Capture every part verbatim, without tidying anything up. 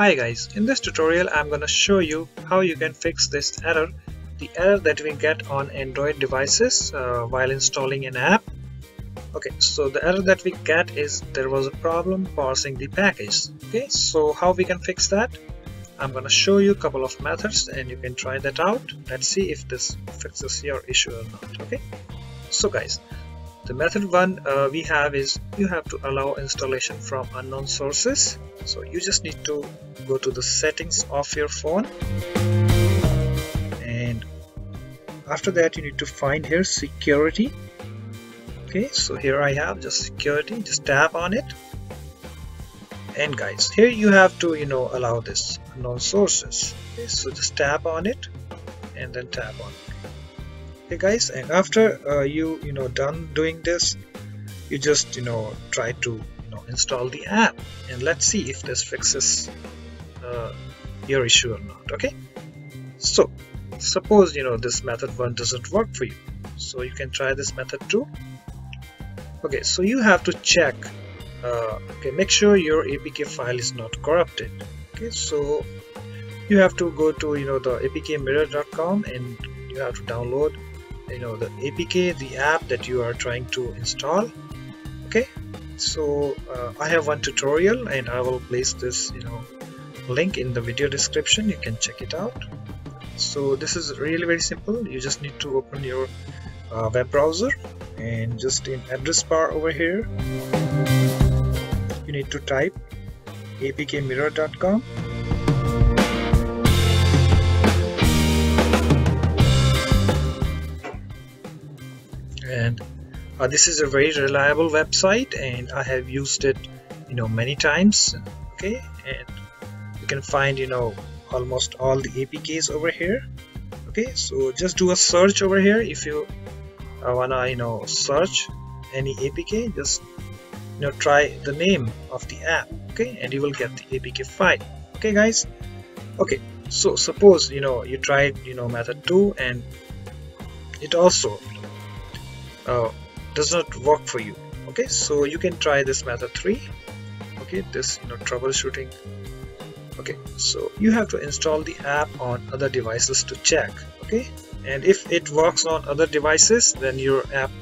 Hi guys, in this tutorial I'm going to show you how you can fix this error, the error that we get on Android devices uh, while installing an app. Okay, so the error that we get is there was a problem parsing the package. Okay, so how we can fix that? I'm going to show you a couple of methods and you can try that out. Let's see if this fixes your issue or not. Okay, so guys, the method one uh, we have is you have to allow installation from unknown sources. So you just need to go to the settings of your phone, and after that you need to find here security. Okay, so here I have just security, just tap on it, and guys, here you have to you know allow this unknown sources. Okay, so just tap on it and then tap on it. Okay guys, and after uh, you you know done doing this, you just you know try to you know install the app, and let's see if this fixes uh, your issue or not. Okay, so suppose you know this method one doesn't work for you, so you can try this method two. Okay, so you have to check uh, okay, make sure your A P K file is not corrupted. Okay, so you have to go to you know the A P K mirror dot com, and you have to download you know the A P K, the app that you are trying to install. Okay, so uh, I have one tutorial and I will place this you know link in the video description. You can check it out. So this is really very simple. You just need to open your uh, web browser, and just in address bar over here you need to type A P K mirror dot com. And uh, this is a very reliable website, and I have used it you know many times. Okay, and you can find you know almost all the A P Ks over here. Okay, so just do a search over here. If you uh, wanna you know search any A P K, just you know try the name of the app. Okay, and you will get the A P K file. Okay guys, okay, so suppose you know you tried you know method two and it also Uh, does not work for you. Okay, so you can try this method three. Okay, this you know troubleshooting. Okay, so you have to install the app on other devices to check. Okay, and if it works on other devices, then your app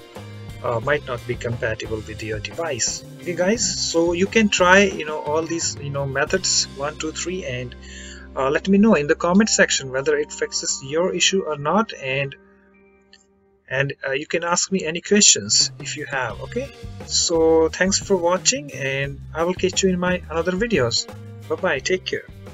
uh, might not be compatible with your device. Okay guys, so you can try you know all these you know methods one two three, and uh, let me know in the comment section whether it fixes your issue or not, and and uh, you can ask me any questions if you have. Okay, so thanks for watching, and I will catch you in my another videos. Bye bye, take care.